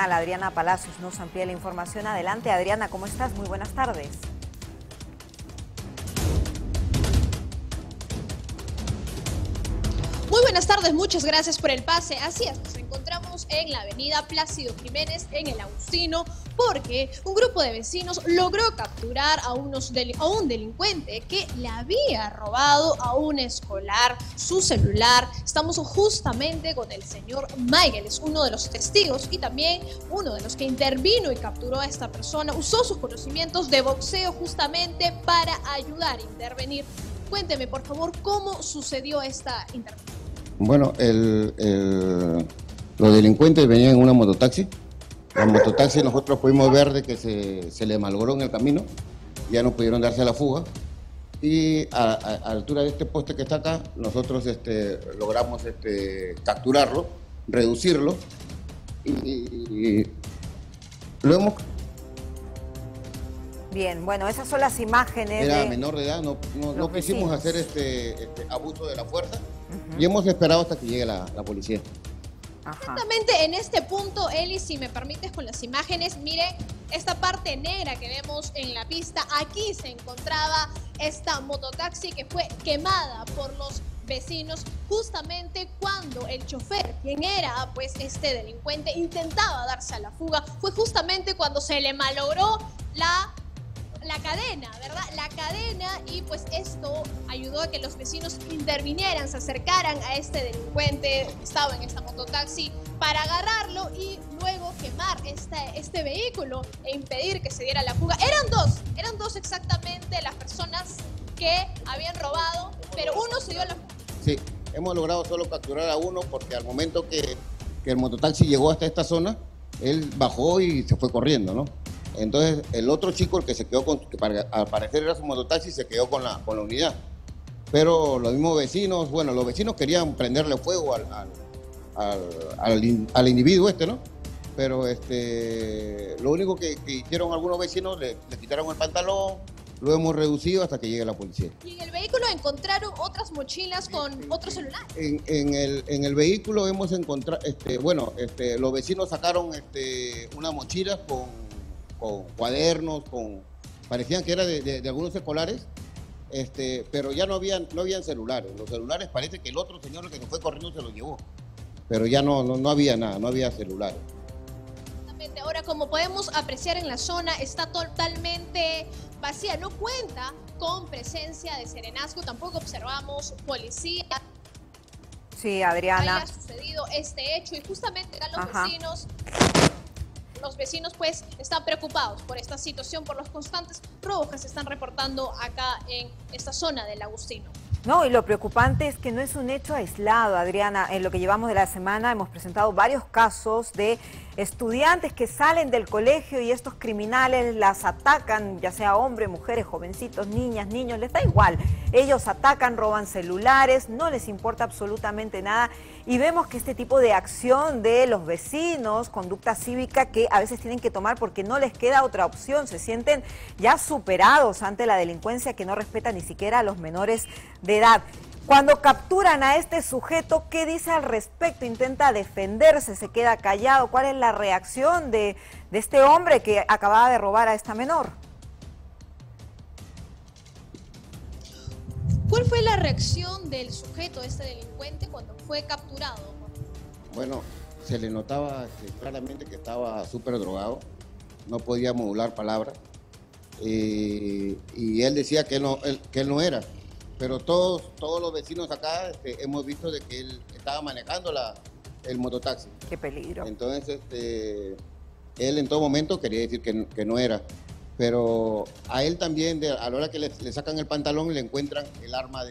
Adriana Palacios nos amplía la información. Adelante, Adriana, ¿cómo estás? Muy buenas tardes. Muy buenas tardes, muchas gracias por el pase. Así es, nos encontramos en la avenida Plácido Jiménez, en El Agustino, porque un grupo de vecinos logró capturar a un delincuente que le había robado a un escolar su celular. Estamos justamente con el señor Michael, es uno de los testigos y también uno de los que intervino y capturó a esta persona. Usó sus conocimientos de boxeo justamente para ayudar a intervenir. Cuénteme, por favor, ¿cómo sucedió esta intervención? Bueno, los delincuentes venían en una mototaxi. La mototaxi nosotros pudimos ver de que se le malogró en el camino, ya no pudieron darse la fuga. Y a altura de este poste que está acá, nosotros logramos capturarlo, reducirlo y lo hemos... Bien, bueno, esas son las imágenes. Era menor de edad, no quisimos hacer este abuso de la fuerza. Y hemos esperado hasta que llegue la policía. Exactamente en este punto, Eli, si me permites con las imágenes, miren esta parte negra que vemos en la pista. Aquí se encontraba esta mototaxi que fue quemada por los vecinos justamente cuando el chofer, quien era pues este delincuente, intentaba darse a la fuga. Fue justamente cuando se le malogró la cadena, ¿verdad? La cadena, y pues esto ayudó a que los vecinos intervinieran, se acercaran a este delincuente que estaba en esta mototaxi para agarrarlo y luego quemar este vehículo e impedir que se diera la fuga. Eran dos exactamente las personas que habían robado, pero uno se dio la fuga. Sí, hemos logrado solo capturar a uno porque al momento que el mototaxi llegó hasta esta zona, él bajó y se fue corriendo, ¿no? Entonces el otro chico, el que se quedó que al parecer era su mototaxi, se quedó con la unidad. Pero los mismos vecinos, bueno, los vecinos querían prenderle fuego al individuo ¿no? Pero lo único que hicieron algunos vecinos, le quitaron el pantalón, lo hemos reducido hasta que llegue la policía. ¿Y en el vehículo encontraron otras mochilas con otro celular? En el vehículo hemos encontrado, los vecinos sacaron una mochila con cuadernos, parecían que era de algunos escolares, pero ya no habían celulares. Los celulares parece que el otro señor que se fue corriendo se los llevó, pero ya no había nada, no había celulares. Ahora, como podemos apreciar en la zona, está totalmente vacía, no cuenta con presencia de serenazgo, tampoco observamos policía. Sí, Adriana. Haya sucedido este hecho y justamente acá los vecinos... Los vecinos pues están preocupados por esta situación, por los constantes robos que se están reportando acá en esta zona del Agustino. No, y lo preocupante es que no es un hecho aislado, Adriana. En lo que llevamos de la semana hemos presentado varios casos de estudiantes que salen del colegio y estos criminales las atacan, ya sea hombres, mujeres, jovencitos, niñas, niños, les da igual. Ellos atacan, roban celulares, no les importa absolutamente nada. Y vemos que este tipo de acción de los vecinos, conducta cívica que a veces tienen que tomar porque no les queda otra opción, se sienten ya superados ante la delincuencia que no respeta ni siquiera a los menores de edad. Cuando capturan a este sujeto, ¿qué dice al respecto? ¿Intenta defenderse? ¿Se queda callado? ¿Cuál es la reacción de este hombre que acababa de robar a esta menor? ¿Cuál fue la reacción del sujeto, este delincuente, cuando fue capturado? Bueno, se le notaba claramente que estaba súper drogado, no podía modular palabras, y él decía que él no era. Pero todos los vecinos acá hemos visto de que él estaba manejando el mototaxi. ¡Qué peligro! Entonces, él en todo momento quería decir que no era. Pero a él también, a la hora que le sacan el pantalón, le encuentran el arma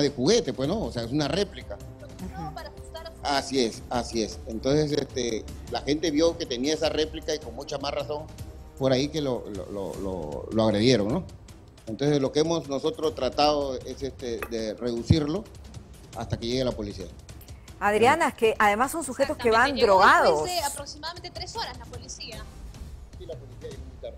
de juguete, pues, ¿no? O sea, es una réplica. Así es, así es. Entonces, la gente vio que tenía esa réplica y con mucha más razón por ahí que lo agredieron, ¿no? Entonces lo que hemos nosotros tratado es de reducirlo hasta que llegue la policía. Adriana, es que además son sujetos que van drogados. Después de aproximadamente 3 horas la policía. Sí, la policía llegó muy tarde.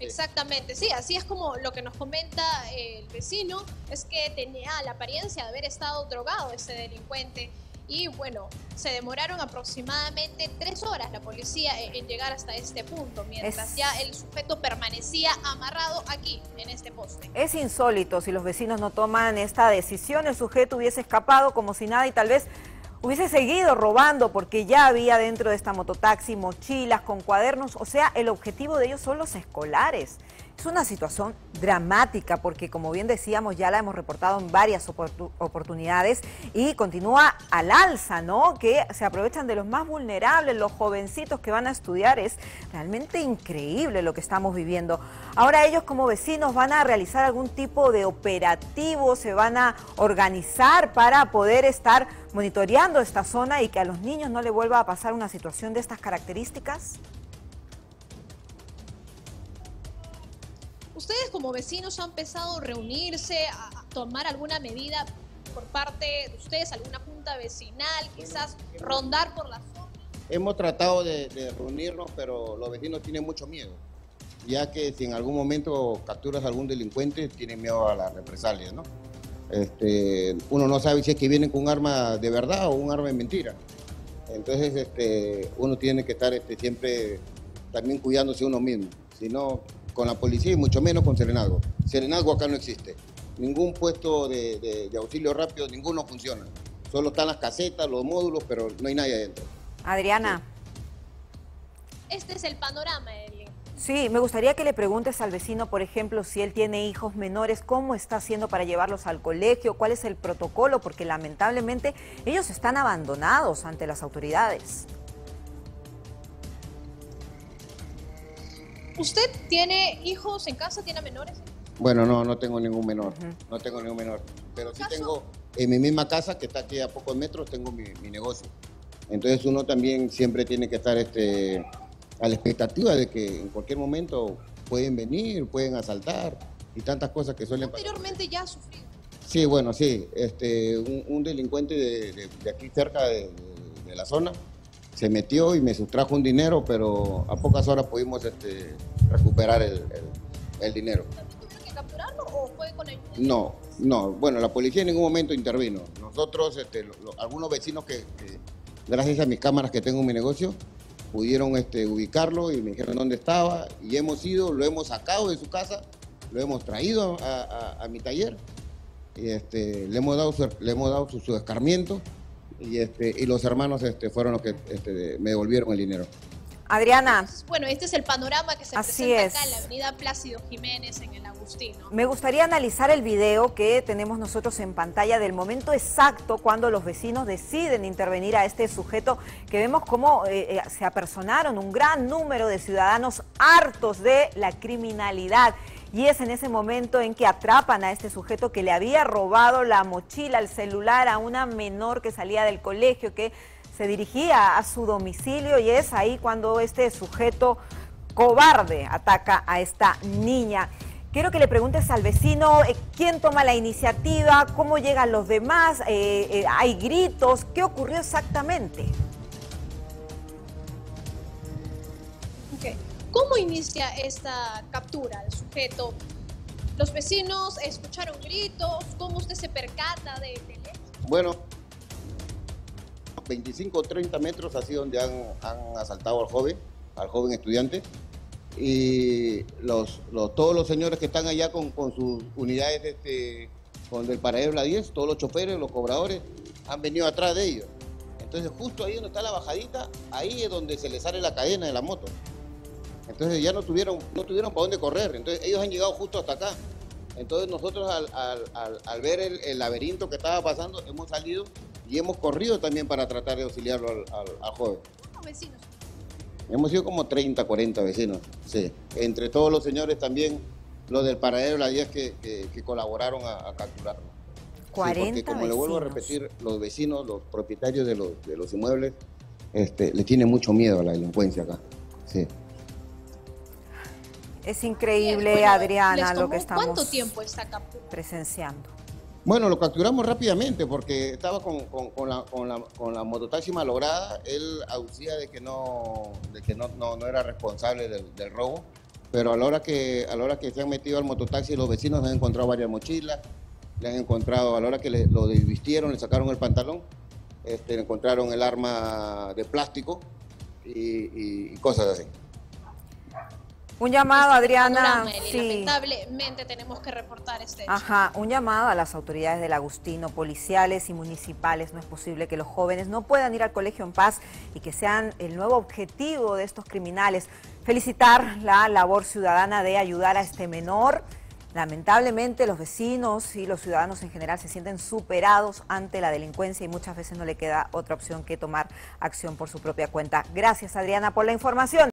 Sí. Exactamente, sí, así es como lo que nos comenta el vecino, es que tenía la apariencia de haber estado drogado ese delincuente. y bueno, se demoraron aproximadamente 3 horas la policía en llegar hasta este punto, mientras ya el sujeto permanecía amarrado aquí, en este poste. Es insólito, si los vecinos no toman esta decisión, el sujeto hubiese escapado como si nada y tal vez hubiese seguido robando, porque ya había dentro de esta mototaxi mochilas con cuadernos, o sea, el objetivo de ellos son los escolares. Es una situación dramática porque, como bien decíamos, ya la hemos reportado en varias oportunidades y continúa al alza, ¿no? Que se aprovechan de los más vulnerables, los jovencitos que van a estudiar. Es realmente increíble lo que estamos viviendo. Ahora ellos como vecinos van a realizar algún tipo de operativo, se van a organizar para poder estar monitoreando esta zona y que a los niños no le vuelva a pasar una situación de estas características. ¿Ustedes como vecinos han pensado reunirse, a tomar alguna medida por parte de ustedes, alguna junta vecinal, quizás rondar por la zona? Hemos tratado de reunirnos, pero los vecinos tienen mucho miedo, ya que si en algún momento capturas a algún delincuente, tienen miedo a las represalias, ¿no? Uno no sabe si es que vienen con un arma de verdad o un arma de mentira. Entonces uno tiene que estar siempre también cuidándose uno mismo, si no, con la policía y mucho menos con Serenazgo. Serenazgo acá no existe. Ningún puesto de auxilio rápido, ninguno funciona. Solo están las casetas, los módulos, pero no hay nadie adentro. Adriana. Sí. Este es el panorama, Eli. Sí, me gustaría que le preguntes al vecino, por ejemplo, si él tiene hijos menores, cómo está haciendo para llevarlos al colegio, cuál es el protocolo, porque lamentablemente ellos están abandonados ante las autoridades. ¿Usted tiene hijos en casa? ¿Tiene menores? Bueno, no tengo ningún menor, no tengo ningún menor. Pero sí tengo, en mi misma casa, que está aquí a pocos metros, tengo mi negocio. Entonces uno también siempre tiene que estar a la expectativa de que en cualquier momento pueden venir, pueden asaltar y tantas cosas que suelen pasar. ¿Anteriormente ya ha sufrido? Sí, bueno, sí. Un delincuente de aquí cerca de la zona se metió y me sustrajo un dinero, pero a pocas horas pudimos recuperar el dinero. ¿Tuvieron que capturarlo o fue con el...? No. Bueno, la policía en ningún momento intervino. Nosotros, algunos vecinos que, gracias a mis cámaras que tengo en mi negocio, pudieron ubicarlo y me dijeron dónde estaba. Y hemos ido, lo hemos sacado de su casa, lo hemos traído a mi taller. Y le hemos dado su escarmiento. Y los hermanos fueron los que me devolvieron el dinero. Adriana. Bueno, este es el panorama que se presenta acá en la avenida Plácido Jiménez, en El Agustino. Me gustaría analizar el video que tenemos nosotros en pantalla del momento exacto cuando los vecinos deciden intervenir a este sujeto, que vemos cómo se apersonaron un gran número de ciudadanos hartos de la criminalidad. Y es en ese momento en que atrapan a este sujeto que le había robado la mochila, el celular a una menor que salía del colegio, que se dirigía a su domicilio, y es ahí cuando este sujeto cobarde ataca a esta niña. Quiero que le preguntes al vecino quién toma la iniciativa, cómo llegan los demás, hay gritos, ¿qué ocurrió exactamente? Okay. ¿Cómo inicia esta captura del sujeto? ¿Los vecinos escucharon gritos? ¿Cómo usted se percata de esto? Bueno, 25 o 30 metros así donde han asaltado al joven estudiante. Y todos los señores que están allá con sus unidades, con el paradero la 10, todos los choferes, los cobradores, han venido atrás de ellos. Entonces justo ahí donde está la bajadita, ahí es donde se les sale la cadena de la moto. Entonces ya no tuvieron para dónde correr, entonces ellos han llegado justo hasta acá. Entonces nosotros al ver el laberinto que estaba pasando, hemos salido y hemos corrido también para tratar de auxiliarlo al joven. ¿Cuántos vecinos? Hemos sido como 30, 40 vecinos, sí. Entre todos los señores también, los del paradero, la 10 que colaboraron a capturarlo. 40 sí, porque como vecinos. Le vuelvo a repetir, los vecinos, los propietarios de los inmuebles, les tienen mucho miedo a la delincuencia acá, sí. Es increíble, bueno, Adriana, lo que estamos presenciando. Bueno, lo capturamos rápidamente porque estaba con la mototaxi malograda. Él aducía de que no era responsable del robo, pero a la hora que se han metido al mototaxi, los vecinos han encontrado varias mochilas, le han encontrado, a la hora que lo desvistieron, le sacaron el pantalón, encontraron el arma de plástico y cosas así. Un llamado, Adriana. Sí. Lamentablemente tenemos que reportar este hecho. Ajá, un llamado a las autoridades del Agustino, policiales y municipales. No es posible que los jóvenes no puedan ir al colegio en paz y que sean el nuevo objetivo de estos criminales. Felicitar la labor ciudadana de ayudar a este menor. Lamentablemente los vecinos y los ciudadanos en general se sienten superados ante la delincuencia y muchas veces no le queda otra opción que tomar acción por su propia cuenta. Gracias, Adriana, por la información.